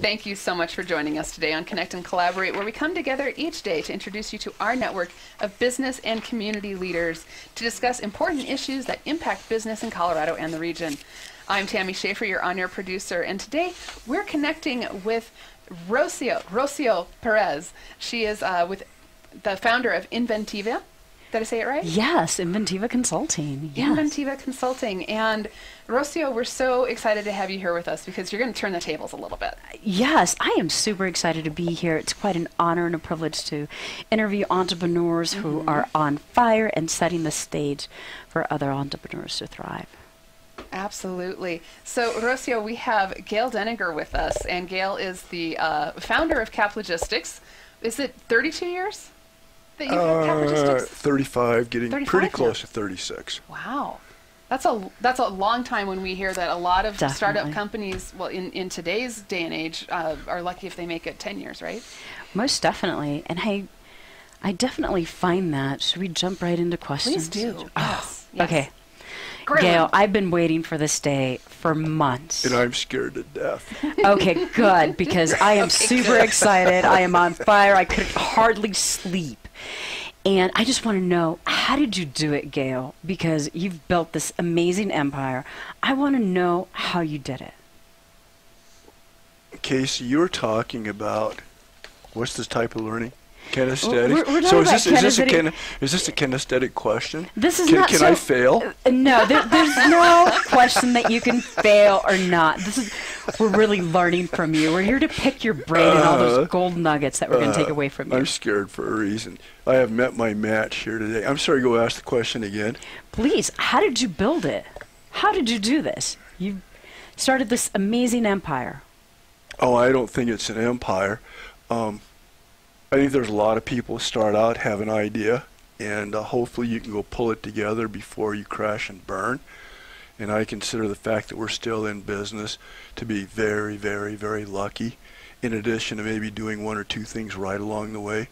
Thank you so much for joining us today on Connect and Collaborate, where we come together each day to introduce you to our network of business and community leaders to discuss important issues that impact business in Colorado and the region. I'm Tammy Schaefer, your on-air producer, and today we're connecting with Rocio Perez. She is with the founder of Inventiva. Did I say it right? Yes, Inventiva Consulting. Yes. Inventiva Consulting. And Rocio, we're so excited to have you here with us because you're going to turn the tables a little bit. Yes, I am super excited to be here. It's quite an honor and a privilege to interview entrepreneurs who are on fire and setting the stage for other entrepreneurs to thrive. Absolutely. So, Rocio, we have Gayle Dendinger with us, and Gayle is the founder of Cap Logistics. Is it 32 years? That 35, getting 35 pretty close to 36. Wow, that's a long time. When we hear that, a lot of startup companies, well, in today's day and age, are lucky if they make it 10 years, right? Most definitely, and I definitely find that. Should we jump right into questions? Please do. Yes. Yes. Okay. Great. Gayle, I've been waiting for this day for months. And I'm scared to death. Okay, good, because I am super excited. I am on fire. I could hardly sleep. And I just want to know, how did you do it, Gayle? Because you've built this amazing empire. I want to know how you did it. Casey, you're talking about what's this type of learning? Kinesthetic. We're so is this a kinesthetic question? This is not. Can so I fail? No, there's no question that you can fail or not. This is, we're really learning from you. We're here to pick your brain and all those gold nuggets that we're going to take away from you. I'm scared for a reason. I have met my match here today. I'm sorry, go ask the question again. Please, how did you build it? How did you do this? You started this amazing empire. Oh, I don't think it's an empire. I think there's a lot of people who start out, have an idea, and hopefully you can go pull it together before you crash and burn. And I consider the fact that we're still in business to be very, very, very lucky, in addition to maybe doing one or two things right along the way.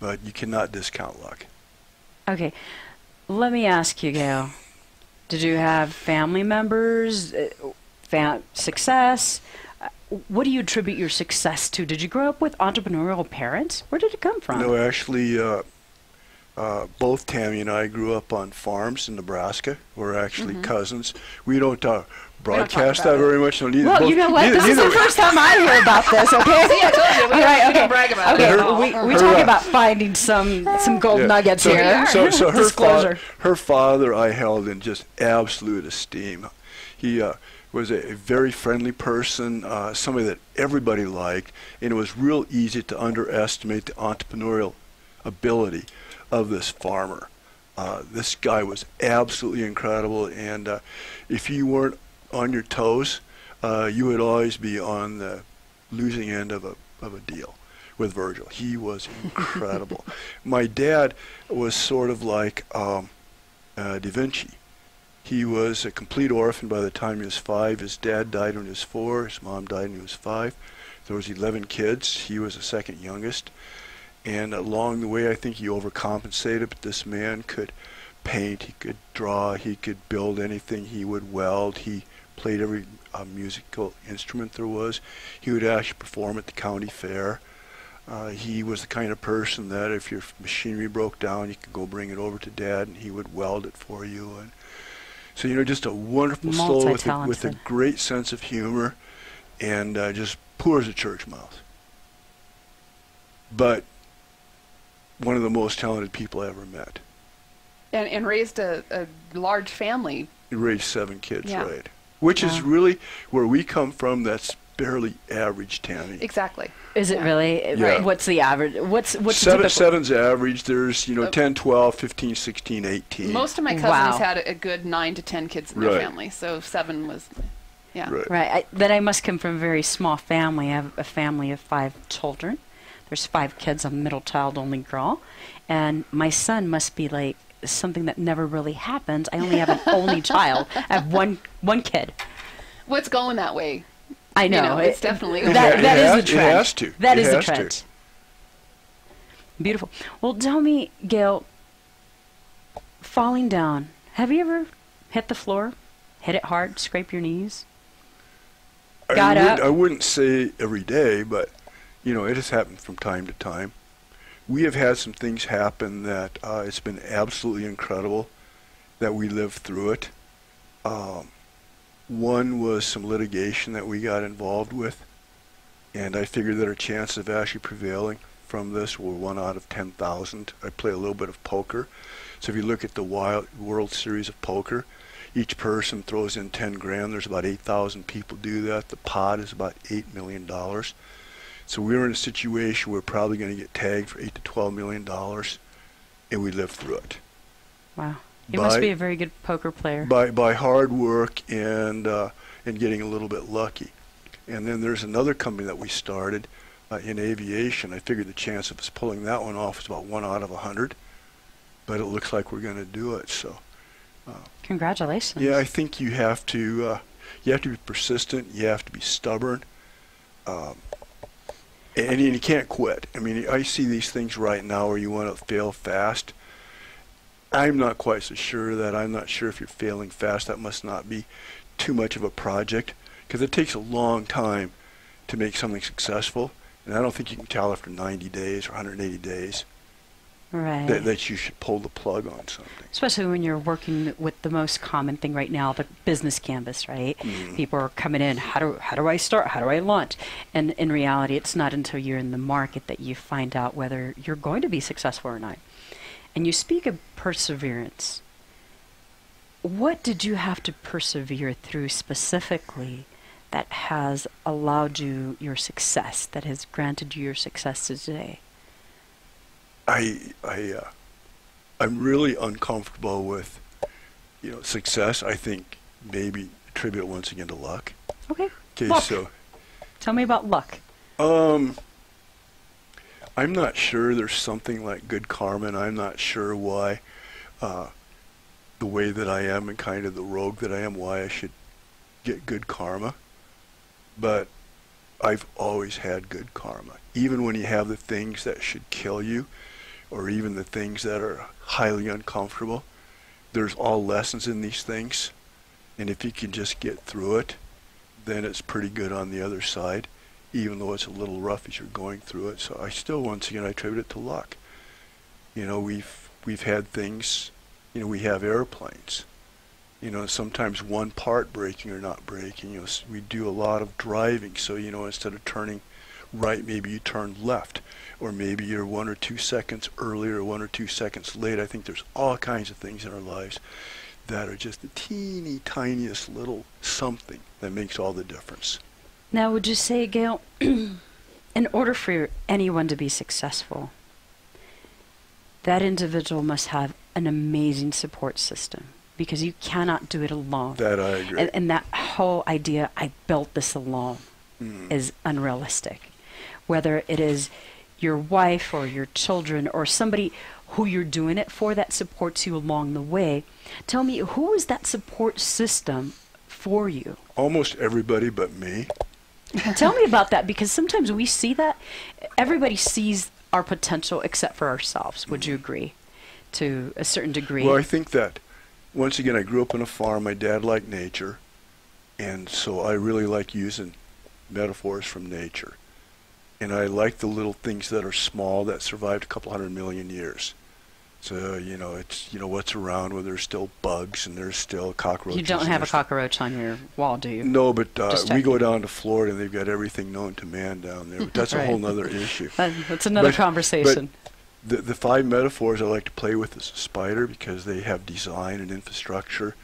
But you cannot discount luck. Okay. Let me ask you, Gayle. Did you have family members, success? What do you attribute your success to? Did you grow up with entrepreneurial parents? Where did it come from? No, actually, both Tammy and I grew up on farms in Nebraska. We're actually cousins. We don't broadcast that very much. No, well, you know what? This is the first time I hear about this, okay? See, I told you. We don't brag about it. We talk about finding some gold nuggets here. So her father I held in just absolute esteem. He was a very friendly person, somebody that everybody liked, and it was real easy to underestimate the entrepreneurial ability of this farmer. This guy was absolutely incredible, and if you weren't on your toes, you would always be on the losing end of a deal with Virgil. He was incredible. My dad was sort of like Da Vinci. He was a complete orphan by the time he was 5. His dad died when he was 4. His mom died when he was 5. There was 11 kids. He was the second youngest. And along the way, I think he overcompensated, but this man could paint, he could draw, he could build anything, he would weld, he played every musical instrument there was. He would actually perform at the county fair. He was the kind of person that if your machinery broke down, you could go bring it over to Dad and he would weld it for you. And so, you know, just a wonderful soul with a great sense of humor and just poor as a church mouse. But one of the most talented people I ever met. And raised a large family. He raised 7 kids, right? Which is really where we come from. That's barely average, Tammy. Exactly. Is it really? Right. What's the average? What's seven's average. There's 10, 12, 15, 16, 18. Most of my cousins had a good 9 to 10 kids in their family, so 7 was, Right. Then I must come from a very small family. I have a family of 5 children. There's 5 kids. I'm a middle child, only girl, and my son must be like something that never really happens. I only have an only child. I have one kid. What's going that way? I know, it's definitely that is a trend. It has to. That is a trend. Beautiful. Well, tell me, Gayle, falling down. Have you ever hit the floor, hit it hard, scrape your knees? I wouldn't say every day, but you know, it has happened from time to time. We have had some things happen that it's been absolutely incredible that we lived through it. One was some litigation that we got involved with, and I figured that our chances of actually prevailing from this were 1 out of 10,000. I play a little bit of poker, so if you look at the World Series of Poker, each person throws in 10 grand. There's about 8,000 people do that. The pot is about $8 million. So we were in a situation where we're probably going to get tagged for $8 to $12 million, and we lived through it. Wow. You must be a very good poker player. By hard work and getting a little bit lucky. And then there's another company that we started in aviation. I figured the chance of us pulling that one off is about 1 out of 100, but it looks like we're going to do it. So, congratulations. Yeah, I think you have to be persistent. You have to be stubborn, and you can't quit. I mean, I see these things right now where you want to fail fast. I'm not quite so sure of that. I'm not sure if you're failing fast. That must not be too much of a project, because it takes a long time to make something successful. And I don't think you can tell after 90 days or 180 days that you should pull the plug on something. Especially when you're working with the most common thing right now, the business canvas, right? Mm. People are coming in, how do I start? How do I launch? And in reality, it's not until you're in the market that you find out whether you're going to be successful or not. And you speak of perseverance. What did you have to persevere through specifically that has allowed you your success, that has granted you your success today? I'm really uncomfortable with, you know, success. I think maybe attribute once again to luck. Okay. Okay, so tell me about luck. I'm not sure there's something like good karma, and I'm not sure why the way that I am and kind of the rogue that I am, why I should get good karma. But I've always had good karma. Even when you have the things that should kill you, or even the things that are highly uncomfortable, there's all lessons in these things. And if you can just get through it, then it's pretty good on the other side, even though it's a little rough as you're going through it. So I still, once again, I attribute it to luck. You know, we've had things, you know, we have airplanes. You know, sometimes one part breaking or not breaking. You know, we do a lot of driving, so, you know, instead of turning right, maybe you turn left, or maybe you're 1 or 2 seconds earlier or 1 or 2 seconds late. I think there's all kinds of things in our lives that are just the teeny tiniest little something that makes all the difference. Now, would you say, Gayle, in order for anyone to be successful, that individual must have an amazing support system? Because you cannot do it alone. That I agree. And that whole idea, I built this alone, is unrealistic. Whether it is your wife or your children or somebody who you're doing it for that supports you along the way. Tell me, who is that support system for you? Almost everybody but me. Tell me about that, because sometimes we see that. Everybody sees our potential except for ourselves. Would you agree to a certain degree? Well, I think that once again, I grew up on a farm. My dad liked nature, and so I really like using metaphors from nature. And I like the little things that are small that survived a couple 100 million years. So, you know, it's, you know, what's around where there's still bugs and there's still cockroaches. You don't have a cockroach on your wall, do you? No, but we go down to Florida and they've got everything known to man down there. But that's a whole nother issue. That's another conversation. The five metaphors I like to play with is a spider, because they have design and infrastructure,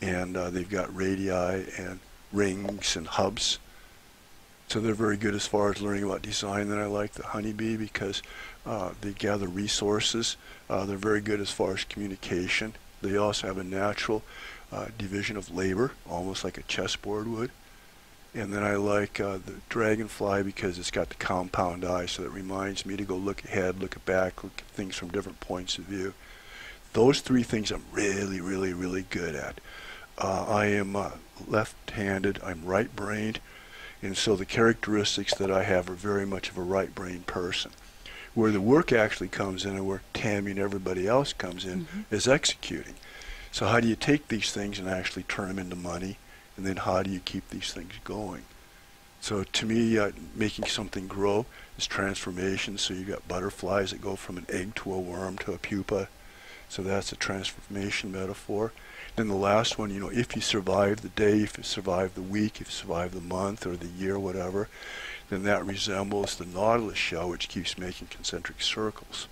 and they've got radii and rings and hubs. So they're very good as far as learning about design. Then I like the honeybee, because they gather resources. They're very good as far as communication. They also have a natural division of labor, almost like a chessboard would. And then I like the dragonfly, because it's got the compound eye, so that reminds me to go look ahead, look back, look at things from different points of view. Those three things I'm really, really, really good at. I am left-handed, I'm right-brained, and so the characteristics that I have are very much of a right-brained person. Where the work actually comes in, and where Tammy and everybody else comes in, is executing. So how do you take these things and actually turn them into money? And then how do you keep these things going? So to me, making something grow is transformation. So you've got butterflies that go from an egg to a worm to a pupa. So that's a transformation metaphor. Then the last one, you know, if you survive the day, if you survive the week, if you survive the month or the year, whatever, then that resembles the nautilus shell, which keeps making concentric circles.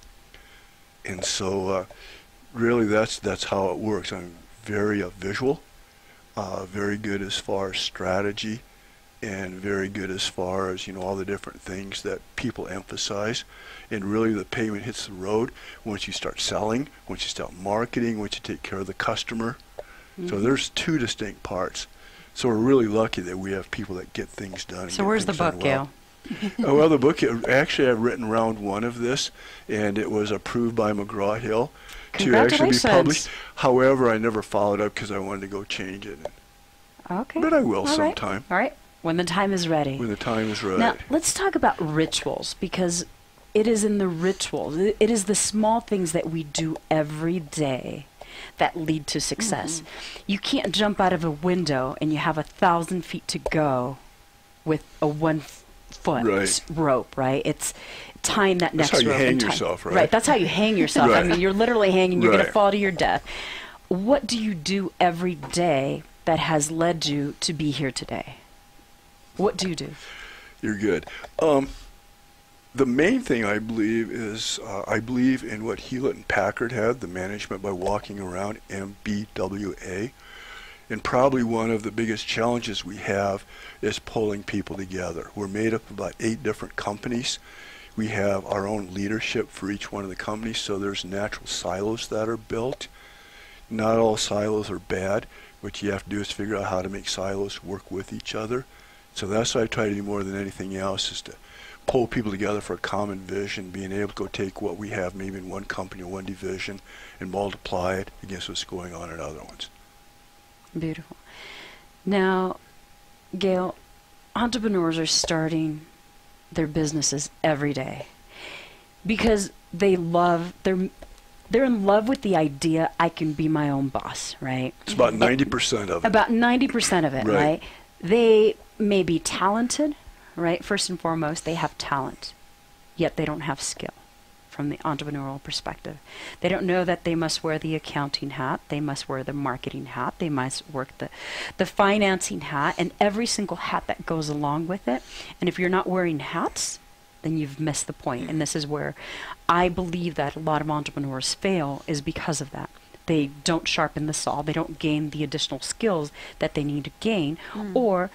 And so really that's how it works. I'm very visual, very good as far as strategy, and very good as far as, you know, all the different things that people emphasize. And really the pavement hits the road once you start selling, once you start marketing, once you take care of the customer. Mm-hmm. So there's two distinct parts. So we're really lucky that we have people that get things done. So where's the book, Gayle? Well, the book, actually I've written round one of this, and it was approved by McGraw-Hill to actually be published. However, I never followed up because I wanted to go change it. Okay. But I will sometime. All right. When the time is ready. When the time is ready. Now, let's talk about rituals, because it is in the rituals, it is the small things that we do every day that lead to success. Mm-hmm. You can't jump out of a window and you have 1,000 feet to go with a 1 foot rope, right? It's tying that next rope. That's how you hang yourself, right? Right, that's how you hang yourself. Right. I mean, you're literally hanging, you're going to fall to your death. What do you do every day that has led you to be here today? What do you do? You're good. The main thing I believe is I believe in what Hewlett and Packard had, the management by walking around, MBWA. And probably one of the biggest challenges we have is pulling people together. We're made up of about 8 different companies. We have our own leadership for each one of the companies, so there's natural silos that are built. Not all silos are bad. What you have to do is figure out how to make silos work with each other. So that's what I try to do more than anything else, is to pull people together for a common vision, being able to go take what we have maybe in one company or one division and multiply it against what's going on in other ones. Beautiful. Now, Gayle, entrepreneurs are starting their businesses every day because they love, they're in love with the idea, I can be my own boss, right? It's about 90% of it. About 90% of it, right? They may be talented, right? First and foremost, they have talent, yet they don't have skill from the entrepreneurial perspective. They don't know that they must wear the accounting hat, they must wear the marketing hat, they must work the financing hat, and every single hat that goes along with it. And if you're not wearing hats, then you've missed the point. And this is where I believe that a lot of entrepreneurs fail, is because of that. They don't sharpen the saw, they don't gain the additional skills that they need to gain, or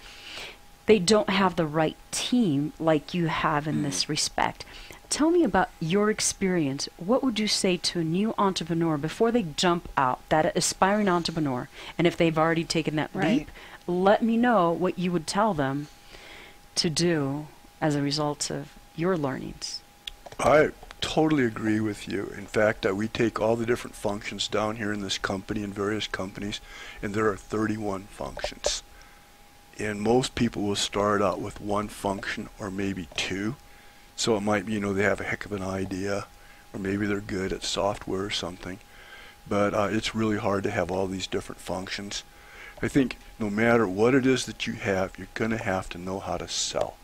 they don't have the right team like you have in this respect. Tell me about your experience. What would you say to a new entrepreneur before they jump out, that aspiring entrepreneur, and if they've already taken that leap, let me know what you would tell them to do as a result of your learnings. I totally agree with you. In fact, we take all the different functions down here in this company and various companies, and there are 31 functions. And most people will start out with one function or maybe two. So it might be, you know, they have a heck of an idea, or maybe they're good at software or something. But it's really hard to have all these different functions. I think no matter what it is that you have, you're going to have to know how to sell.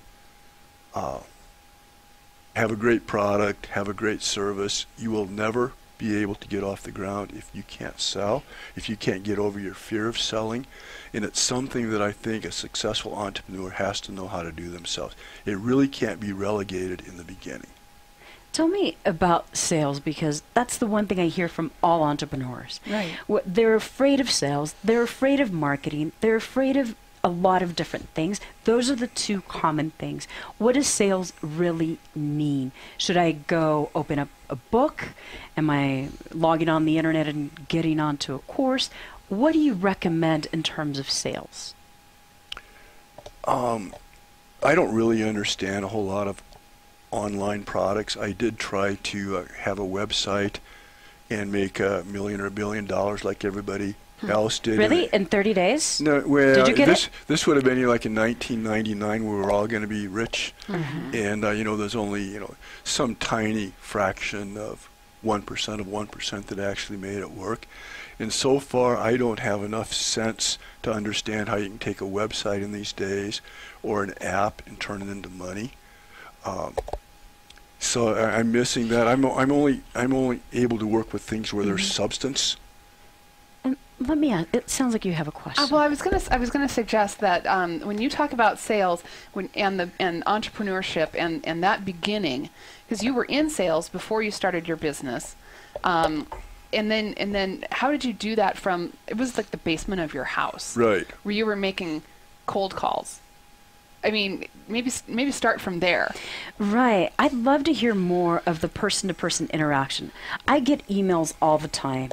Have a great product, have a great service. You will never be able to get off the ground if you can't sell, if you can't get over your fear of selling. And it's something that I think a successful entrepreneur has to know how to do themselves. It really can't be relegated in the beginning. Tell me about sales, because that's the one thing I hear from all entrepreneurs. Right. They're afraid of sales, they're afraid of marketing, they're afraid of a lot of different things. Those are the two common things. What does sales really mean? Should I go open up a book? Am I logging on the internet and getting onto a course? What do you recommend in terms of sales? I don't really understand a whole lot of online products. I did try to have a website and make $1 million or $1 billion like everybody else did. Really? In 30 days? No, well, did you get it? This would have been like in 1999, we were all going to be rich. Mm-hmm. And, you know, there's only, you know, some tiny fraction of 1% of 1% that actually made it work. And so far, I don't have enough sense to understand how you can take a website in these days or an app and turn it into money. So I'm missing that. I'm only able to work with things where there's substance. Let me ask. It sounds like you have a question. Well, I was gonna suggest that when you talk about sales and entrepreneurship and that beginning, because you were in sales before you started your business, and then how did you do that from? It was like the basement of your house, right? Where you were making cold calls. I mean, maybe start from there. Right. I'd love to hear more of the person-to-person interaction. I get emails all the time.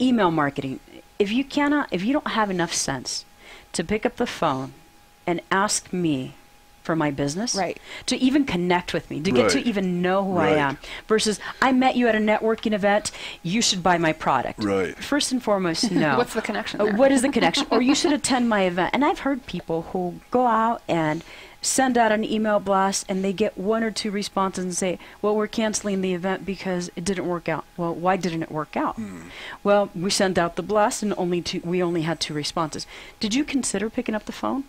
Email marketing. If you don't have enough sense to pick up the phone and ask me for my business, right? To even connect with me, to get to even know who I am, versus I met you at a networking event, you should buy my product. Right. First and foremost, no. What's the connection there? What is the connection? Or you should attend my event. And I've heard people who go out and send out an email blast and they get 1 or 2 responses and say, well, we're canceling the event because it didn't work out. Well, why didn't it work out? Well, we sent out the blast and we only had 2 responses. Did you consider picking up the phone?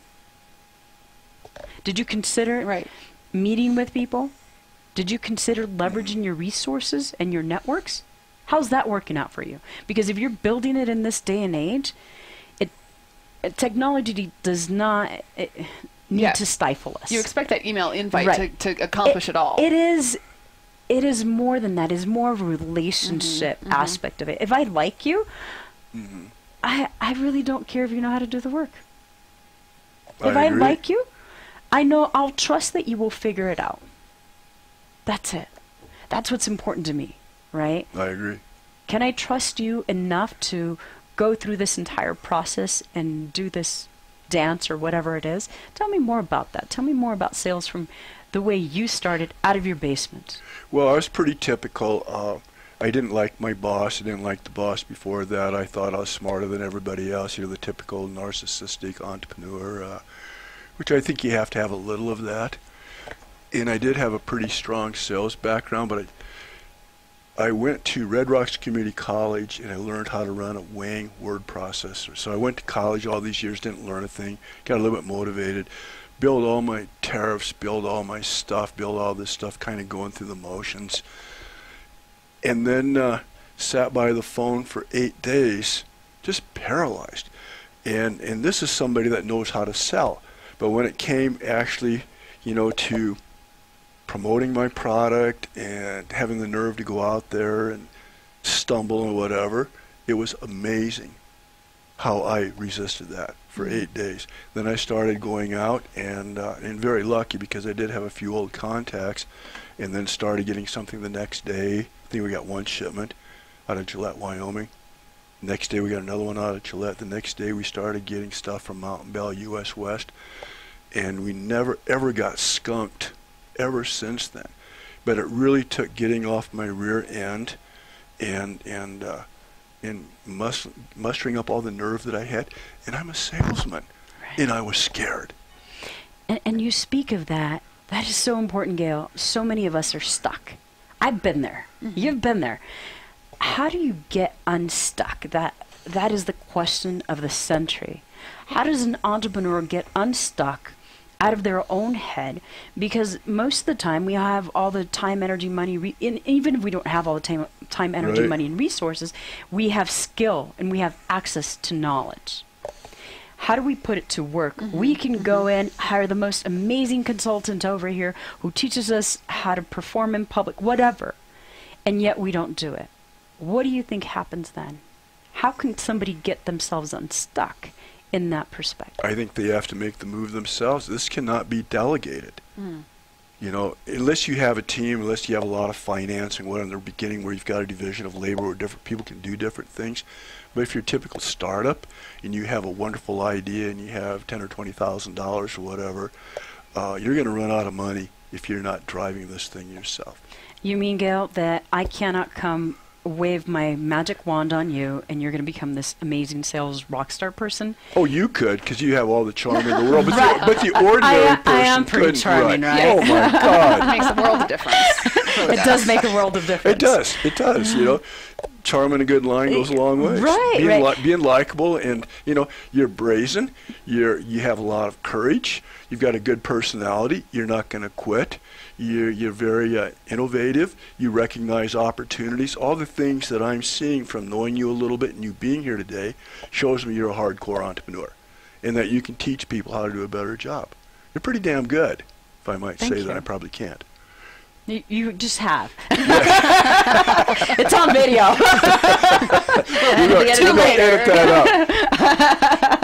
Did you consider meeting with people? Did you consider leveraging your resources and your networks? How's that working out for you? Because if you're building it in this day and age, technology does not need to stifle us. You expect that email invite to accomplish it all. It is more than that. It's more of a relationship aspect of it. If I like you, I really don't care if you know how to do the work. If I like you, I know I'll trust that you will figure it out. That's it. That's what's important to me, right? I agree. Can I trust you enough to go through this entire process and do this dance or whatever it is? Tell me more about that. Tell me more about sales from the way you started out of your basement. Well, I was pretty typical. I didn't like my boss. I didn't like the boss before that. I thought I was smarter than everybody else. You're the typical narcissistic entrepreneur. Which I think you have to have a little of that. And I did have a pretty strong sales background, but I went to Red Rocks Community College and I learned how to run a Wang word processor. So I went to college all these years, didn't learn a thing, got a little bit motivated, built all my tariffs, built all my stuff, built all this stuff, kind of going through the motions. And then sat by the phone for 8 days, just paralyzed. And this is somebody that knows how to sell. But when it came actually, you know, to promoting my product and having the nerve to go out there and stumble and whatever, it was amazing how I resisted that for 8 days. Then I started going out and very lucky because I did have a few old contacts and then started getting something the next day. I think we got 1 shipment out of Gillette, Wyoming. Next day we got another one out of Gillette. The next day we started getting stuff from Mountain Bell, U.S. West, and we never ever got skunked ever since then. But it really took getting off my rear end and mustering up all the nerve that I had. And I'm a salesman, and I was scared. And you speak of that. That is so important, Gayle. So many of us are stuck. I've been there. You've been there. How do you get unstuck? That is the question of the century. How does an entrepreneur get unstuck out of their own head? Because most of the time we have all the time, energy, money, and even if we don't have all the time, energy, money, and resources, we have skill and we have access to knowledge. How do we put it to work? We can go in, hire the most amazing consultant over here who teaches us how to perform in public, whatever, and yet we don't do it. What do you think happens then? How can somebody get themselves unstuck in that perspective? I think they have to make the move themselves. This cannot be delegated. You know, unless you have a team, unless you have a lot of financing, whatever, in the beginning where you've got a division of labor where different people can do different things. But if you're a typical startup and you have a wonderful idea and you have $10,000 or $20,000 or whatever, you're going to run out of money if you're not driving this thing yourself. You mean, Gayle, that I cannot come wave my magic wand on you and you're going to become this amazing sales rock star person? Oh, you could, because you have all the charm in the world, but the ordinary person couldn't. I am pretty charming, right? Yes. Oh my God. It makes a world of difference. It does make a world of difference. It does. It does. You know, charm and a good line goes a long way. Right. Being likable, and you know, you're brazen. You have a lot of courage. You've got a good personality. You're not going to quit. You're very innovative. You recognize opportunities. All the things that I'm seeing from knowing you a little bit and you being here today shows me you're a hardcore entrepreneur, and that you can teach people how to do a better job. You're pretty damn good, if I might say that. I probably can't. You just have. It's on video. We're going to edit that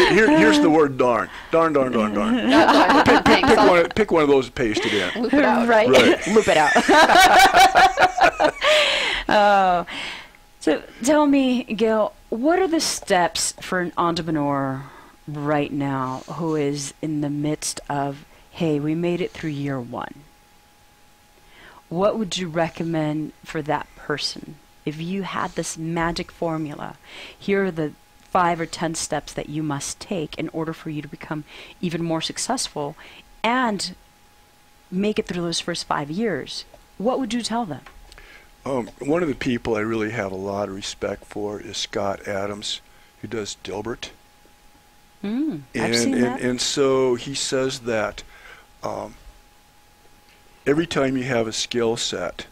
out. Here's the word darn. Darn, darn, darn, darn. Pick one of those and paste it in. Loop it out. Right. Loop it out. Oh. So tell me, Gayle, what are the steps for an entrepreneur right now who is in the midst of, hey, we made it through year one? What would you recommend for that person? If you had this magic formula, here are the 5 or 10 steps that you must take in order for you to become even more successful and make it through those first 5 years, what would you tell them? One of the people I really have a lot of respect for is Scott Adams, who does Dilbert. I've seen that. And so he says that every time you have a skill set,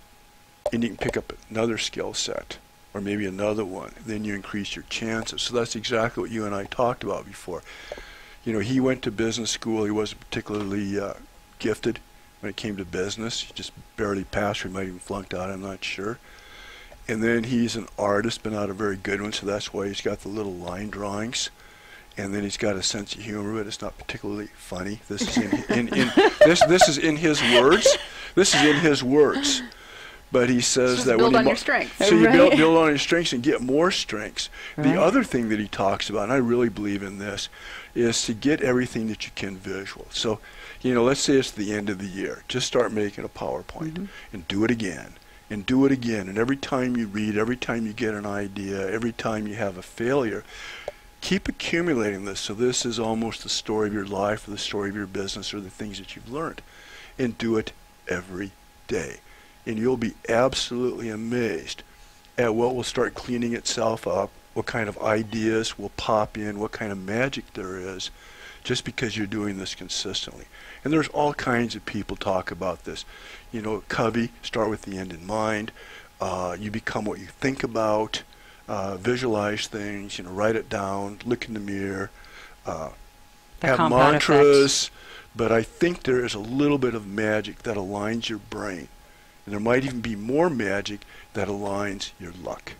and you can pick up another skill set, or maybe another one, then you increase your chances. So that's exactly what you and I talked about before. You know, he went to business school. He wasn't particularly gifted when it came to business. He just barely passed, or he might have even flunked out, I'm not sure. And then he's an artist, but not a very good one, so that's why he's got the little line drawings. And then he's got a sense of humor, but it's not particularly funny. This is this is in his words. This is in his words. But he says that when you build on your strengths, so you build on your strengths and get more strengths. Right. The other thing that he talks about, and I really believe in this, is to get everything that you can visual. So, you know, let's say it's the end of the year. Just start making a PowerPoint and do it again. And do it again. And every time you read, every time you get an idea, every time you have a failure, keep accumulating this, so this is almost the story of your life or the story of your business or the things that you've learned, and do it every day, and you'll be absolutely amazed at what will start cleaning itself up, what kind of ideas will pop in, what kind of magic there is, just because you're doing this consistently. And there's all kinds of people talk about this. You know, Covey, start with the end in mind. You become what you think about. Visualize things, you know, write it down, look in the mirror, have mantras, but I think there is a little bit of magic that aligns your brain, and there might even be more magic that aligns your luck.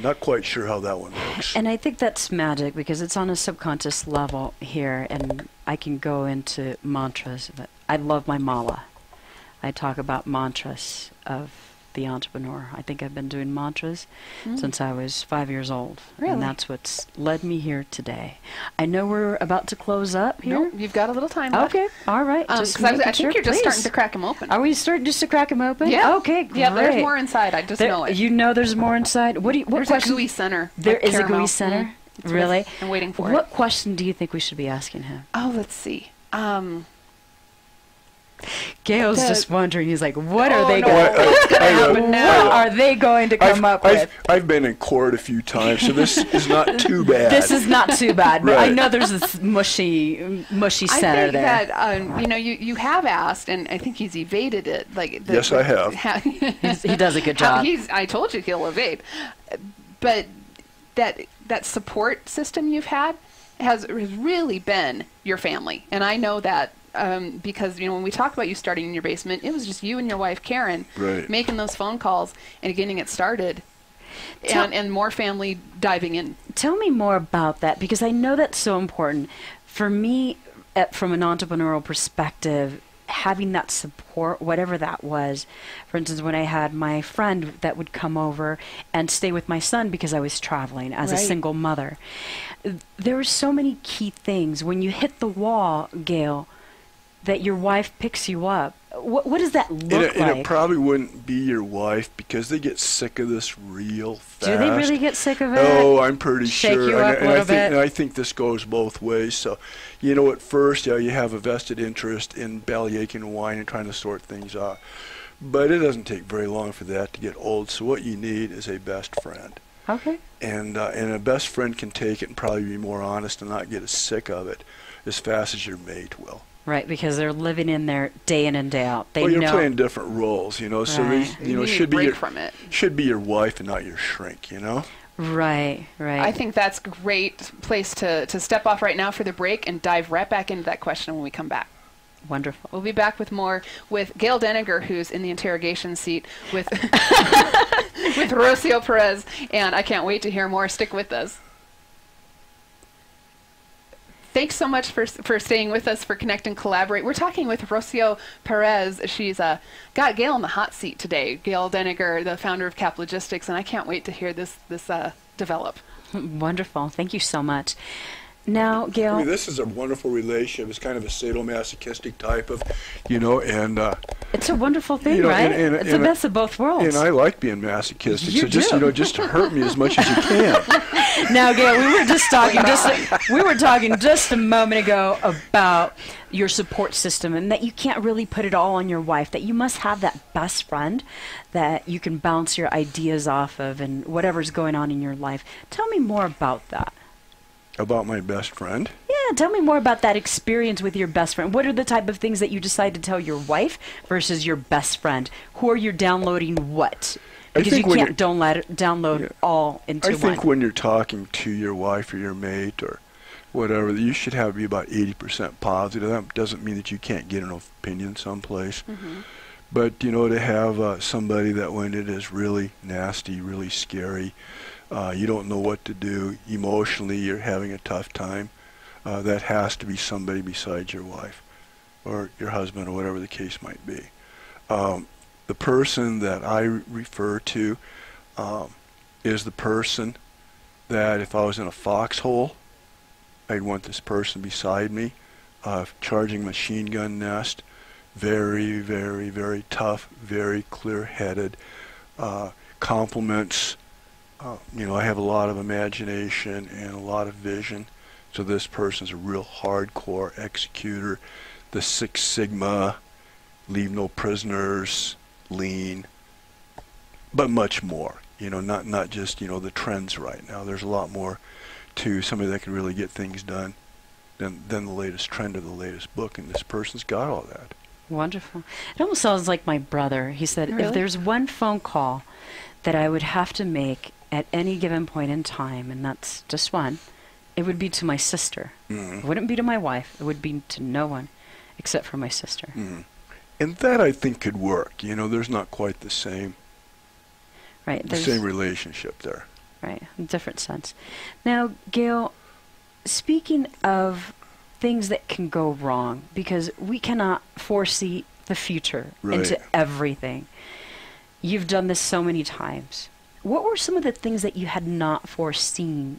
Not quite sure how that one works. And I think that's magic because it's on a subconscious level here, and I can go into mantras, but I love my mala. I talk about mantras of the entrepreneur. I think I've been doing mantras since I was 5 years old. Really? And that's what's led me here today. I know we're about to close up here. Nope, you've got a little time left. Okay, all right. I think you're just starting to crack them open. Are we starting just to crack them open? Yeah. Okay, great. Yeah, there's more inside. I just know it. You know there's more inside? There's a gooey center. There is a gooey center? Really? I'm waiting for it. What question do you think we should be asking him? Oh, let's see. Gayle's just wondering. He's like, what are they going to come up with? I've been in court a few times, so this is not too bad. This is not too bad, but I know there's this mushy center there. I think that, you know, you have asked, and I think he's evaded it. Like, yes, I have. He does a good job. I told you he'll evade. But that support system you've had has really been your family, and I know that. Because, you know, when we talked about you starting in your basement, it was just you and your wife, Karen, making those phone calls and getting it started, and more family diving in. Tell me more about that, because I know that's so important. For me, from an entrepreneurial perspective, having that support, whatever that was, for instance, when I had my friend that would come over and stay with my son because I was traveling as a single mother. There are so many key things. When you hit the wall, Gayle, that your wife picks you up. What does that look like? And it probably wouldn't be your wife because they get sick of this real fast. Do they really get sick of it? Oh, I'm pretty sure. And I think this goes both ways. So, you know, at first, you have a vested interest in bellyaching wine and trying to sort things out. But it doesn't take very long for that to get old. So what you need is a best friend. Okay. And a best friend can take it and probably be more honest and not get as sick of it as fast as your mate will. Right, because they're living in there day in and day out. They know. You're playing different roles, you know. Right. So these, you know, should be your, should be your wife and not your shrink, you know. Right, right. I think that's a great place to step off right now for the break and dive right back into that question when we come back. Wonderful. We'll be back with more with Gayle Dendinger, who's in the interrogation seat with with Rocio Perez, and I can't wait to hear more. Stick with us. Thanks so much for staying with us for Connect and Collaborate. We're talking with Rocio Perez. She's got Gayle in the hot seat today. Gayle Dendinger, the founder of Cap Logistics, and I can't wait to hear this develop. Wonderful. Thank you so much. Now, Gayle. I mean, this is a wonderful relationship. It's kind of a sadomasochistic type of, you know, and... it's a wonderful thing, you know, right? It's the best of both worlds. And I like being masochistic, just hurt me as much as you can. Now, Gayle, we were just talking, just a moment ago about your support system and that you can't really put it all on your wife, that you must have that best friend that you can bounce your ideas off of and whatever's going on in your life. Tell me more about that. About my best friend? Yeah, tell me more about that experience with your best friend. What are the type of things that you decide to tell your wife versus your best friend? Who are you downloading what? Because you can't download all into one. I think when you're talking to your wife or your mate or whatever, you should have be about 80% positive. That doesn't mean that you can't get an opinion someplace. Mm-hmm. But, you know, to have somebody that when it is really nasty, really scary, you don't know what to do. Emotionally, you're having a tough time. That has to be somebody besides your wife or your husband or whatever the case might be. The person that I refer to is the person that if I was in a foxhole, I'd want this person beside me, charging machine gun nest, very, very, very tough, very clear-headed, compliments. You know, I have a lot of imagination and a lot of vision, so this person's a real hardcore executor. The Six Sigma, leave no prisoners, lean, but much more. You know, not just, you know, the trends right now. There's a lot more to somebody that can really get things done than the latest trend or the latest book, and this person's got all that. Wonderful. It almost sounds like my brother. He said, really? If there's one phone call that I would have to make at any given point in time, and that's just one, it would be to my sister. Mm. It wouldn't be to my wife. It would be to no one except for my sister. Mm. And that, I think, could work. You know, there's not quite the same, same relationship there. Right, different sense. Now, Gayle, speaking of things that can go wrong, because we cannot foresee the future into everything. You've done this so many times. What were some of the things that you had not foreseen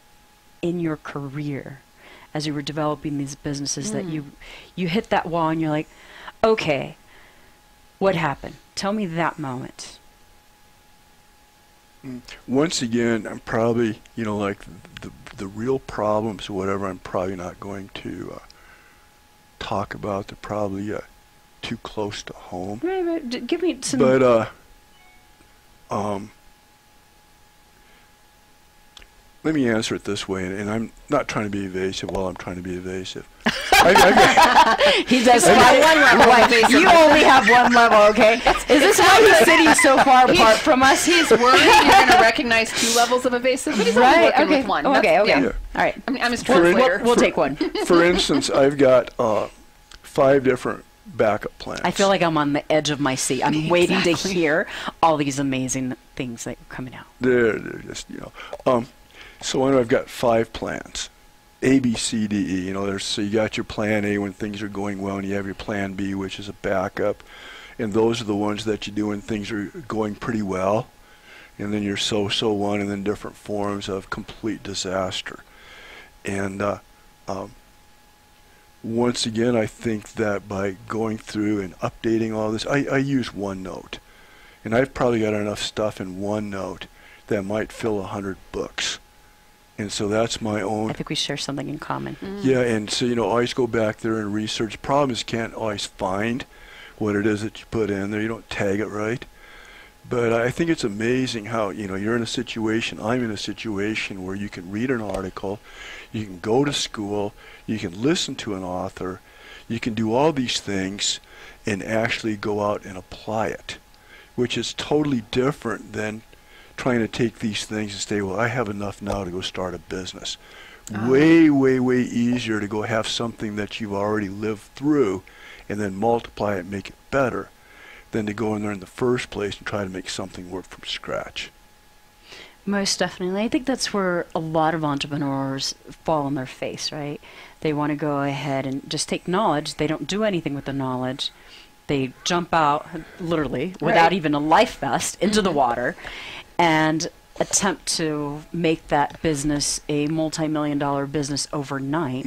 in your career as you were developing these businesses that you hit that wall and you're like, okay, what happened? Tell me that moment. Once again, I'm probably, you know, like the real problems or whatever, I'm probably not going to talk about. They're probably too close to home. Right, right. Give me some... But, let me answer it this way, and I'm not trying to be evasive while I'm trying to be evasive. He does one level of evasive. You only have one level, okay? Is this why he's sitting so far apart from us? He's worried you're going to recognize two levels of evasive, but he's only working with one. Oh, okay, okay. Yeah. All right. I'm a translator. We'll take one. For instance, I've got 5 different backup plans. I feel like I'm on the edge of my seat. I'm waiting to hear all these amazing things that are coming out. They're just, you know. So I know I've got 5 plans, A, B, C, D, E. You know, so you got your plan A when things are going well, and you have your plan B, which is a backup. And those are the ones that you do when things are going pretty well. And then your so-so one, and then different forms of complete disaster. And, once again, I think that by going through and updating all this, I use OneNote, and I've probably got enough stuff in OneNote that might fill 100 books, and so that's my own. I think we share something in common. Mm. Yeah, and so, you know, always go back there and research. Problem is, can't always find what it is that you put in there. You don't tag it right. But I think it's amazing how, you know, you're in a situation, I'm in a situation where you can read an article, you can go to school, you can listen to an author, you can do all these things and actually go out and apply it, which is totally different than trying to take these things and say, well, I have enough now to go start a business. Way, way, way easier to go have something that you've already lived through and then multiply it and make it better than to go in there in the first place and try to make something work from scratch. Most definitely. I think that's where a lot of entrepreneurs fall on their face, right? They want to go ahead and just take knowledge. They don't do anything with the knowledge. They jump out, literally, without even a life vest, into the water and attempt to make that business a multi-million-dollar business overnight,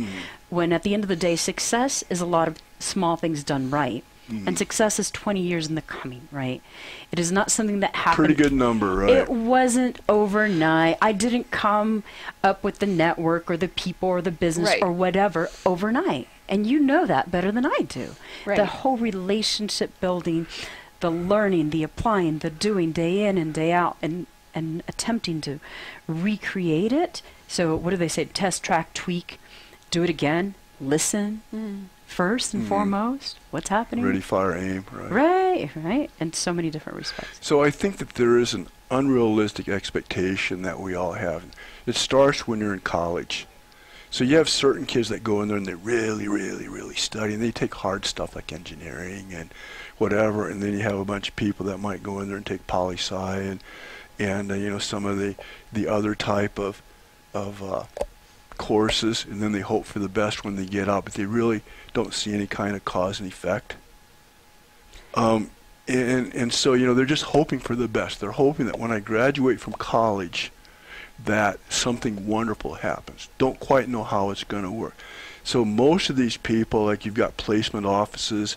when at the end of the day, success is a lot of small things done right. And success is 20 years in the coming, right? It is not something that happened. Pretty good number, right? It wasn't overnight. I didn't come up with the network or the people or the business or whatever overnight. And you know that better than I do. Right. The whole relationship building, the learning, the applying, the doing day in and day out, and attempting to recreate it. So what do they say? Test, track, tweak, do it again, listen. First and foremost, what's happening? Ready, fire, aim, right? Right, right, in so many different respects. So I think that there is an unrealistic expectation that we all have. It starts when you're in college. So you have certain kids that go in there and they really, really, really study, and they take hard stuff like engineering and whatever, and then you have a bunch of people that might go in there and take poli-sci and you know, some of the other type of courses, and then they hope for the best when they get out, but they really don't see any kind of cause and effect. And so, you know, they're just hoping for the best. They're hoping that when I graduate from college that something wonderful happens. Don't quite know how it's going to work. So most of these people, like you've got placement offices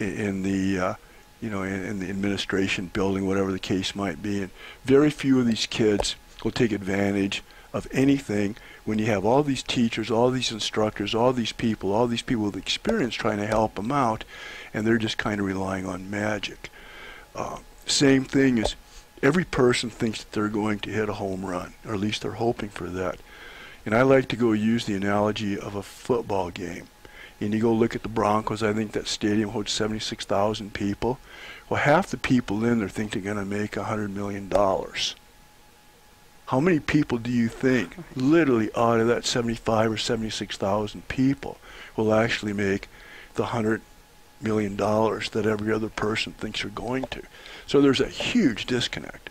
in the, you know, in the administration building, whatever the case might be, and very few of these kids will take advantage of anything when you have all these teachers, all these instructors, all these people with experience trying to help them out, and they're just kind of relying on magic. Same thing is, every person thinks that they're going to hit a home run, or at least they're hoping for that. And I like to go use the analogy of a football game. And you go look at the Broncos, I think that stadium holds 76,000 people. Well, half the people in there think they're going to make $100 million. How many people do you think, literally out of that 75 or 76,000 people, will actually make the $100 million that every other person thinks they're going to? So there's a huge disconnect.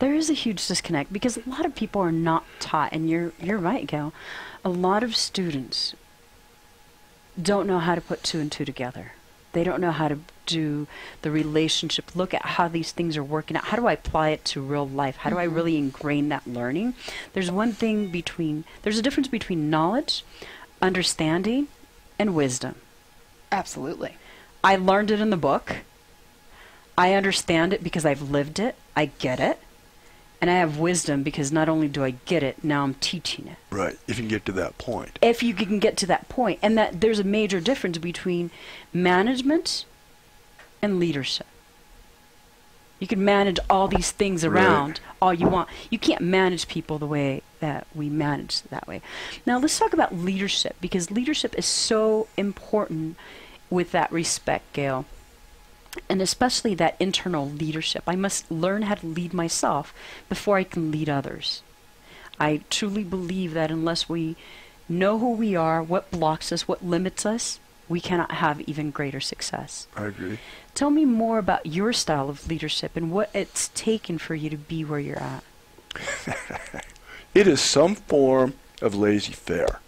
There is a huge disconnect because a lot of people are not taught, and you're right, Gayle. A lot of students don't know how to put two and two together. They don't know how to do the relationship, look at how these things are working out. How do I apply it to real life? How do I really ingrain that learning? There's one thing between, there's a difference between knowledge, understanding, and wisdom. Absolutely. I learned it in the book. I understand it because I've lived it. I get it. And I have wisdom because not only do I get it, now I'm teaching it. Right, if you can get to that point. If you can get to that point. And that there's a major difference between management and leadership. You can manage all these things around all you want. You can't manage people the way that we manage that way. Now let's talk about leadership, because leadership is so important with that respect, Gayle. And especially that internal leadership. I must learn how to lead myself before I can lead others. I truly believe that unless we know who we are, what blocks us, what limits us, we cannot have even greater success. I agree. Tell me more about your style of leadership and what it's taken for you to be where you're at. It is some form of laissez-faire.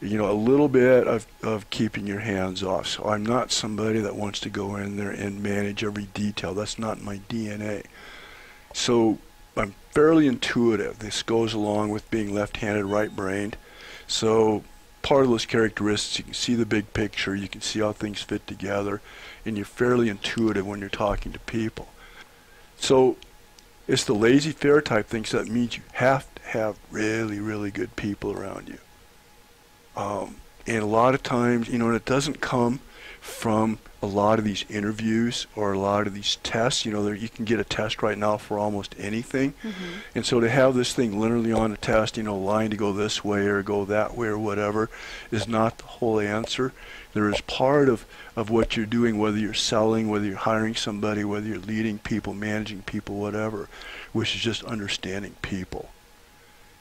You know, a little bit of keeping your hands off. So I'm not somebody that wants to go in there and manage every detail. That's not my DNA. So I'm fairly intuitive. This goes along with being left-handed, right-brained. So part of those characteristics, you can see the big picture, you can see how things fit together, and you're fairly intuitive when you're talking to people. So it's the laissez-faire type thing, so that means you have to have really, really good people around you. And a lot of times, you know, and it doesn't come from a lot of these interviews or a lot of these tests. You know, you can get a test right now for almost anything. Mm-hmm. And so to have this thing literally on a test, you know, line to go this way or go that way or whatever is not the whole answer. There is part of what you're doing, whether you're selling, whether you're hiring somebody, whether you're leading people, managing people, whatever, which is just understanding people.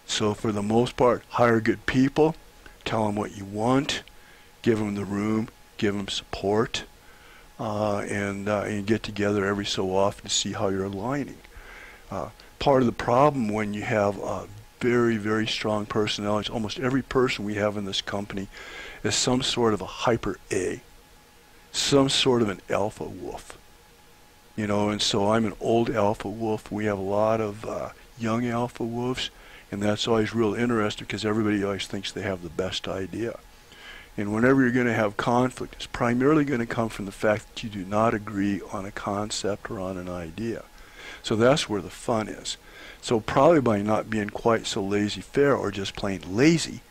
So for the most part, hire good people, tell them what you want, give them the room, give them support, and get together every so often to see how you're aligning. Part of the problem when you have very, very strong personalities, almost every person we have in this company is some sort of a hyper A, some sort of an alpha wolf. You know, and so I'm an old alpha wolf. We have a lot of young alpha wolves, and that's always real interesting because everybody always thinks they have the best idea. And whenever you're going to have conflict, it's primarily going to come from the fact that you do not agree on a concept or on an idea. So that's where the fun is. So probably by not being quite so laissez-faire or just plain lazy,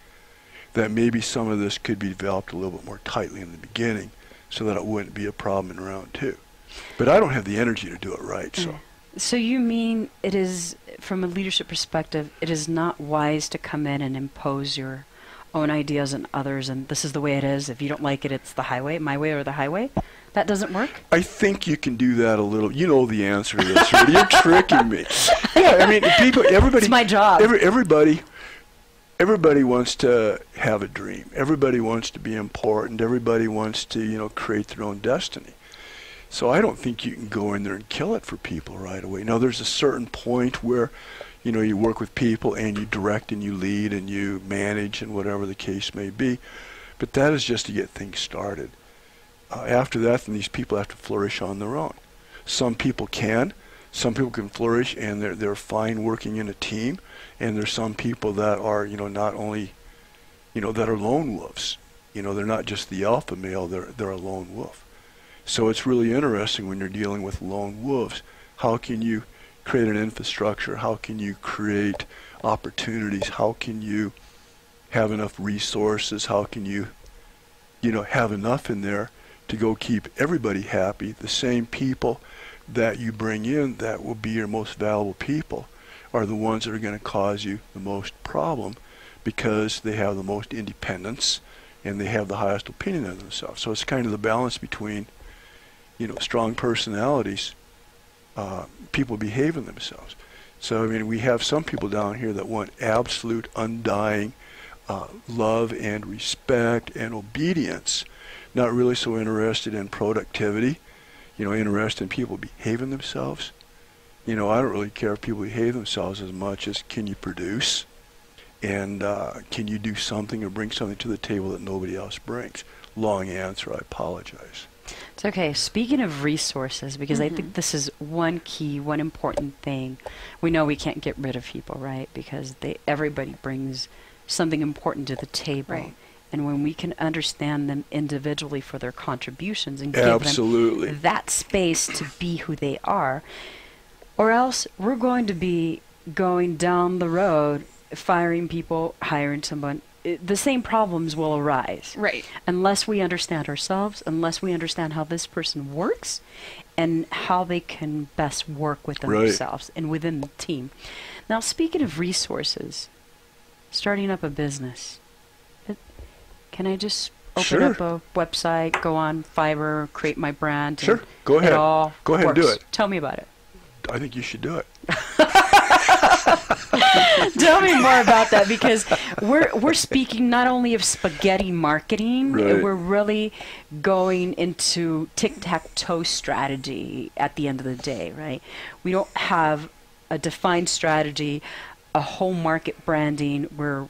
that maybe some of this could be developed a little bit more tightly in the beginning so that it wouldn't be a problem in round two. But I don't have the energy to do it right, so. So you mean it is, from a leadership perspective, it is not wise to come in and impose your own ideas on others, and this is the way it is. If you don't like it, it's the highway, my way or the highway. That doesn't work? I think you can do that a little. You know the answer to this, right? You're tricking me. Yeah, I mean, people, everybody. It's my job. Everybody wants to have a dream. Everybody wants to be important. Everybody wants to, you know, create their own destiny. So I don't think you can go in there and kill it for people right away. Now, there's a certain point where, you know, you work with people and you direct and you lead and you manage and whatever the case may be. But that is just to get things started. After that, then these people have to flourish on their own. Some people can flourish and they're fine working in a team. And there's some people that are, you know, not only, you know, that are lone wolves. You know, they're not just the alpha male, they're a lone wolf. So it's really interesting when you're dealing with lone wolves. How can you create an infrastructure? How can you create opportunities? How can you have enough resources? How can you, you know, have enough in there to go keep everybody happy? The same people that you bring in that will be your most valuable people are the ones that are going to cause you the most problem because they have the most independence and they have the highest opinion of themselves. So it's kind of the balance between, you know, strong personalities, people behaving themselves. So I mean, we have some people down here that want absolute undying love and respect and obedience, not really so interested in productivity, you know, interested in people behaving themselves. You know, I don't really care if people behave themselves as much as can you produce and can you do something or bring something to the table that nobody else brings. Long answer, I apologize. It's okay. Speaking of resources, because I think this is one important thing. We know we can't get rid of people, right? Because everybody brings something important to the table. Right. And when we can understand them individually for their contributions and give them that space to be who they are, or else we're going to be going down the road, firing people, hiring someone. The same problems will arise. Right. Unless we understand ourselves, unless we understand how this person works and how they can best work within themselves and within the team. Now, speaking of resources, starting up a business, can I just open up a website, go on Fiverr, create my brand? Sure. Go ahead. Go ahead and do it. Tell me about it. I think you should do it. Tell me more about that, because we're speaking not only of spaghetti marketing, we're really going into tic-tac-toe strategy at the end of the day, right? We don't have a defined strategy, a whole market branding where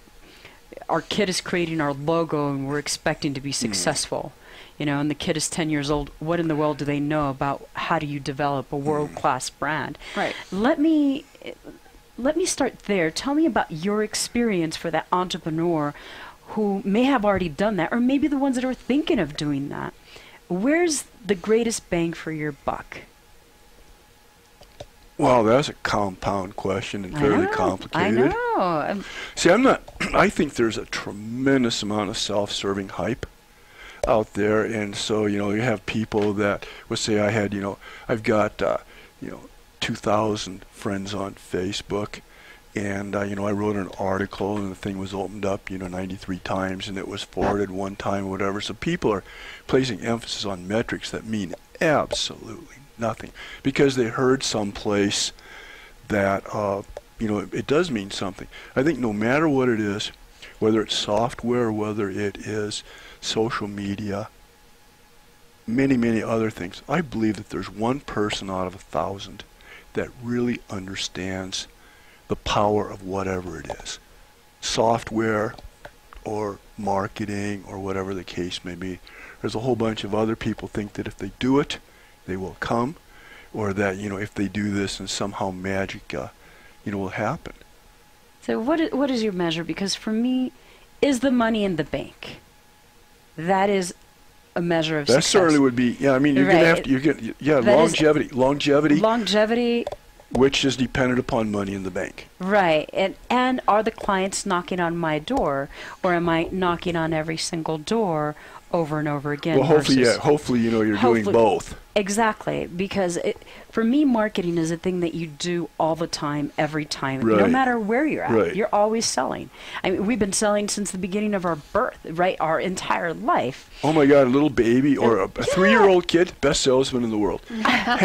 our kid is creating our logo and we're expecting to be successful. You know, and the kid is 10 years old. What in the world do they know about how do you develop a world-class brand? Right. Let me start there. Tell me about your experience for that entrepreneur who may have already done that, or maybe the ones that are thinking of doing that. Where's the greatest bang for your buck? Well, that's a compound question and fairly complicated. I know. I'm I think there's a tremendous amount of self-serving hype. out there. And so, you know, you have people that would say, I had, you know, I've got, you know, 2,000 friends on Facebook. And, you know, I wrote an article and the thing was opened up, you know, 93 times and it was forwarded one time, whatever. So people are placing emphasis on metrics that mean absolutely nothing because they heard someplace that, you know, it does mean something. I think no matter what it is, whether it's software, whether it is social media, many, many other things, I believe that there's one person out of 1,000 that really understands the power of whatever it is, software or marketing or whatever the case may be. There's a whole bunch of other people think that if they do it, they will come, or that, you know, if they do this and somehow magic, you know, will happen. So what is your measure? Because for me, is the money in the bank? That is a measure of success. That certainly would be, yeah, I mean, you're going to have to, yeah, longevity. Longevity. Longevity. Which is dependent upon money in the bank. Right. And are the clients knocking on my door, or am I knocking on every single door over and over again? Well, hopefully, yeah, hopefully, you know, you're doing both. Exactly. Because for me, marketing is a thing that you do all the time, every time, right, no matter where you're at. Right. You're always selling. I mean, we've been selling since the beginning of our birth, right, our entire life. Oh, my God, a little baby or a yeah, three-year-old kid, best salesman in the world, has,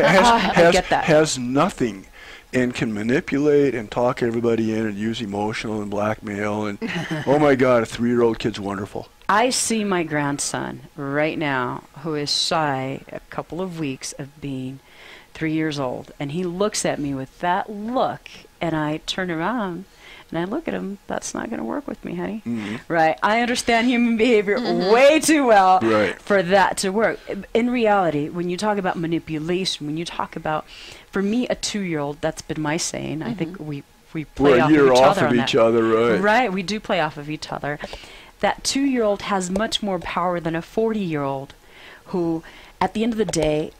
I get that, has nothing, and can manipulate and talk everybody in and use emotional and blackmail. And oh my God, a three-year-old kid's wonderful. I see my grandson right now, who is shy a couple of weeks of being 3 years old, and he looks at me with that look, and I turn around and I look at him. That's not going to work with me, honey. Mm-hmm. Right? I understand human behavior mm-hmm. way too well right. for that to work. In reality, when you talk about manipulation, when you talk about, for me, a 2-year-old, that's been my saying. Mm-hmm. I think we play off of each other. We're a year off of each other, right? Right. We do play off of each other. That 2-year-old has much more power than a 40-year-old, who, at the end of the day,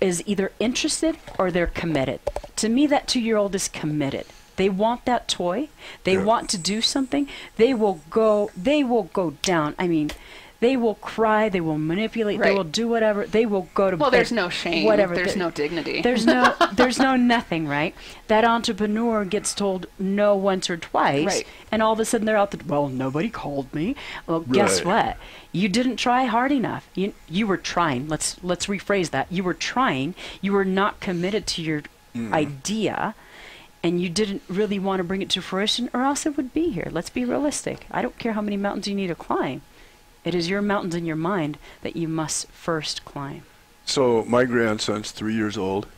is either interested or they're committed. To me, that 2-year-old is committed. They want that toy. They yeah. want to do something. They will go down. I mean, they will cry. They will manipulate. Right. They will do whatever. They will go to bed. Well, there's no shame. Whatever. There's no dignity. There's no nothing, right? That entrepreneur gets told no once or twice, right. and all of a sudden they're out the, well, nobody called me. Well, right. guess what? You didn't try hard enough. You were trying. Let's rephrase that. You were trying. You were not committed to your idea. And you didn't really want to bring it to fruition, or else it would be here. Let's be realistic. I don't care how many mountains you need to climb. It is your mountains in your mind that you must first climb. So my grandson's 3 years old,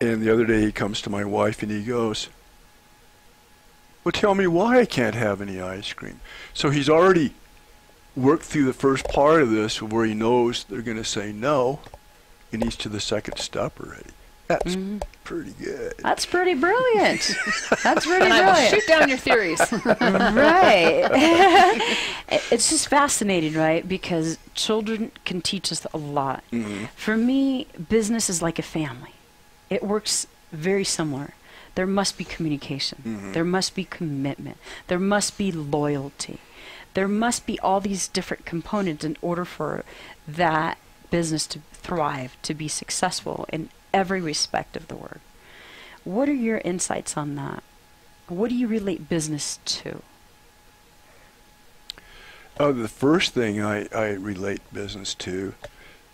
and the other day he comes to my wife and he goes, well, tell me why I can't have any ice cream. So he's already worked through the first part of this where he knows they're going to say no, and he's to the second step already. That's pretty good. That's pretty brilliant. That's pretty brilliant. I will shoot down your theories. Right. It's just fascinating, right? Because children can teach us a lot. Mm-hmm. For me, business is like a family. It works very similar. There must be communication. Mm-hmm. There must be commitment. There must be loyalty. There must be all these different components in order for that business to thrive, to be successful, and every respect of the word. What are your insights on that? What do you relate business to? The first thing I relate business to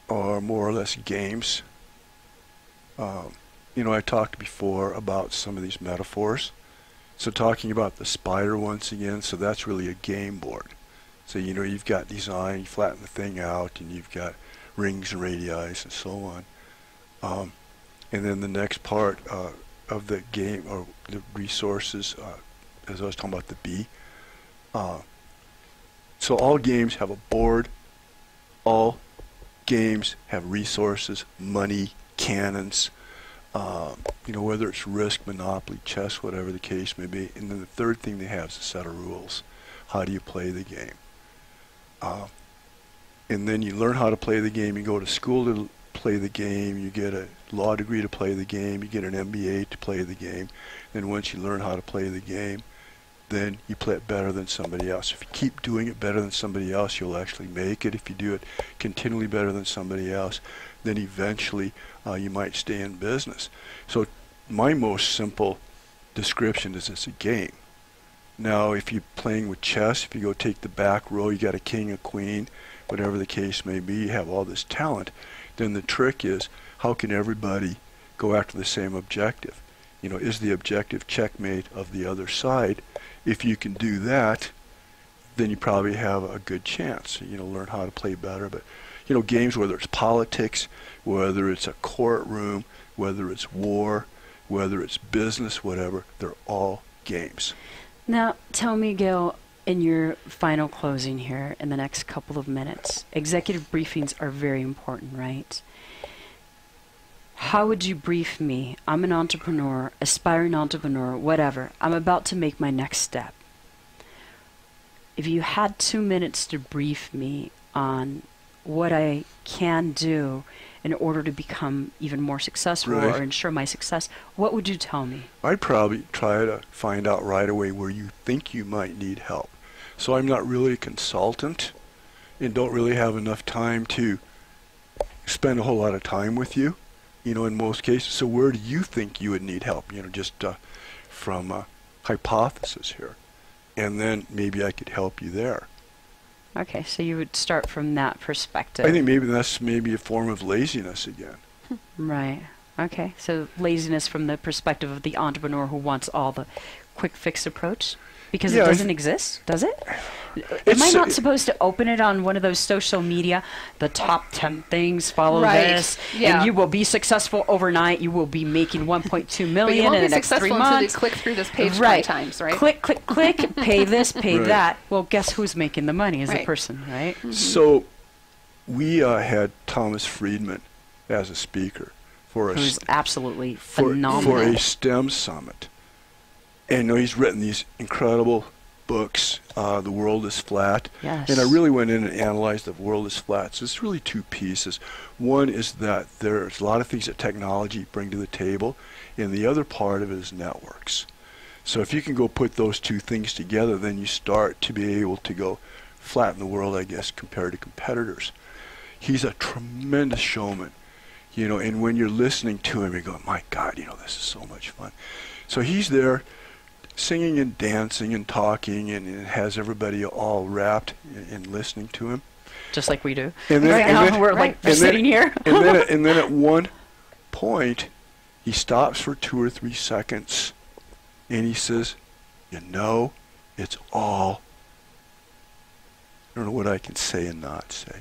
are more or less games. You know, I talked before about some of these metaphors. So talking about the spider once again, so that's really a game board. So, you know, you've got design, you flatten the thing out, and you've got rings and radii and so on. And then the next part of the game, or the resources, as I was talking about the B. So all games have a board. All games have resources, money, cannons, you know, whether it's Risk, Monopoly, chess, whatever the case may be. And then the third thing they have is a set of rules. How do you play the game? And then you learn how to play the game. You go to school to play the game, you get a law degree to play the game, you get an MBA to play the game. Then once you learn how to play the game, then you play it better than somebody else. If you keep doing it better than somebody else, you'll actually make it. If you do it continually better than somebody else, then eventually you might stay in business. So my most simple description is it's a game. Now, if you're playing with chess, if you go take the back row, you got a king, a queen, whatever the case may be, you have all this talent, then the trick is how can everybody go after the same objective? You know, is the objective checkmate of the other side? If you can do that, then you probably have a good chance. You know, learn how to play better. But, you know, games, whether it's politics, whether it's a courtroom, whether it's war, whether it's business, whatever, they're all games. Now, tell me, Gayle, in your final closing here in the next couple of minutes, executive briefings are very important, right? How would you brief me? I'm an entrepreneur, aspiring entrepreneur, whatever. I'm about to make my next step. If you had 2 minutes to brief me on what I can do in order to become even more successful, right, or ensure my success, what would you tell me? I'd probably try to find out right away where you think you might need help. So I'm not really a consultant and don't really have enough time to spend a whole lot of time with you, you know, in most cases. So where do you think you would need help? You know, just from a hypothesis here. And then maybe I could help you there. Okay, so you would start from that perspective. I think maybe that's maybe a form of laziness again. Right. Okay, so laziness from the perspective of the entrepreneur who wants all the quick fix approach. Because yeah, it doesn't exist, does it? Am I not supposed to open it on one of those social media, the top 10 things, follow this, and you will be successful overnight, you will be making 1.2 million in the next 3 months. Until you click through this page 5 times, right? Click, click, click, pay this, pay that. Well, guess who's making the money is the person, right? Mm-hmm. So we had Thomas Friedman as a speaker for who's absolutely phenomenal. For a STEM summit. And he's written these incredible books, The World is Flat. Yes. And I really went in and analyzed The World is Flat. So it's really two pieces. One is that there's a lot of things that technology bring to the table, and the other part of it is networks. So if you can go put those two things together, then you start to be able to go flatten the world, I guess, compared to competitors. He's a tremendous showman, you know, and when you're listening to him, you go, my God, you know, this is so much fun. So he's there, singing and dancing and talking, and has everybody all wrapped in listening to him. Just like we do. And then, right now, we're sitting here. and then at one point, he stops for 2 or 3 seconds, and he says, you know, it's all, I don't know what I can say and not say.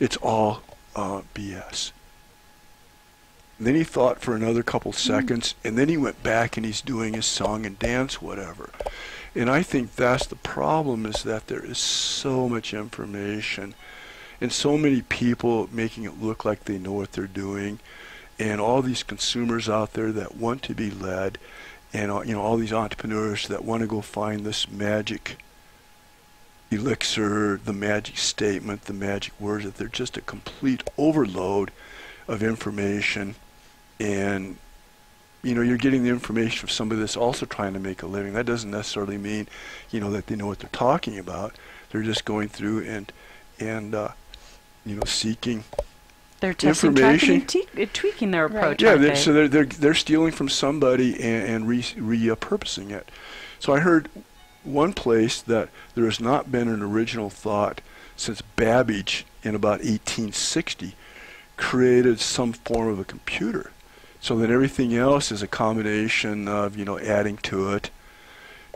It's all BS. And then he thought for another couple seconds, and then he went back and he's doing his song and dance, whatever. And I think that's the problem, is that there is so much information and so many people making it look like they know what they're doing, and all these consumers out there that want to be led, and you know, all these entrepreneurs that want to go find this magic elixir, the magic statement, the magic words, that they're just a complete overload of information. And you know, you're getting the information of somebody that's also trying to make a living. That doesn't necessarily mean, you know, that they know what they're talking about. They're just going through and you know, seeking information, tweaking their approach. Yeah, so they're stealing from somebody and repurposing it. So I heard one place that there has not been an original thought since Babbage in about 1860. Created some form of a computer, so that everything else is a combination of, you know, adding to it.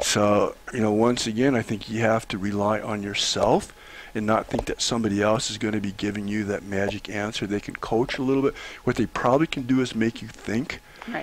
So, you know, once again, I think you have to rely on yourself and not think that somebody else is going to be giving you that magic answer. They can coach a little bit. What they probably can do is make you think,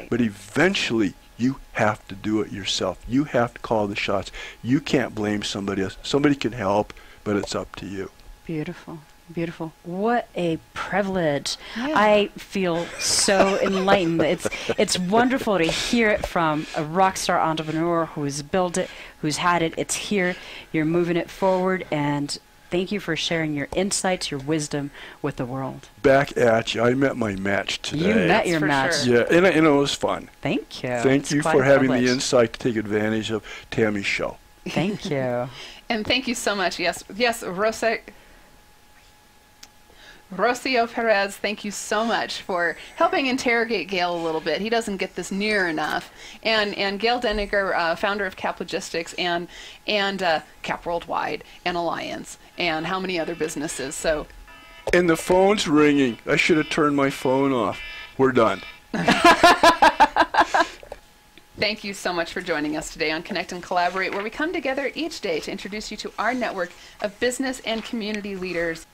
but eventually you have to do it yourself. You have to call the shots. You can't blame somebody else. Somebody can help, but it's up to you. Beautiful. Beautiful. What a privilege. Yeah. I feel so enlightened. It's wonderful to hear it from a rock star entrepreneur who's built it, who's had it. It's here. You're moving it forward. And thank you for sharing your insights, your wisdom with the world. Back at you. I met my match today. You met your match. Sure. Yeah, and it was fun. Thank you. Thank you for having the insight to take advantage of Tammy's show. Thank you. And thank you so much. Yes, yes, Rocio Perez, thank you so much for helping interrogate Gayle a little bit. He doesn't get this near enough. And Gayle Dendinger, founder of Cap Logistics and Cap Worldwide and Alliance and how many other businesses. So. And the phone's ringing. I should have turned my phone off. We're done. Thank you so much for joining us today on Connect and Collaborate, where we come together each day to introduce you to our network of business and community leaders.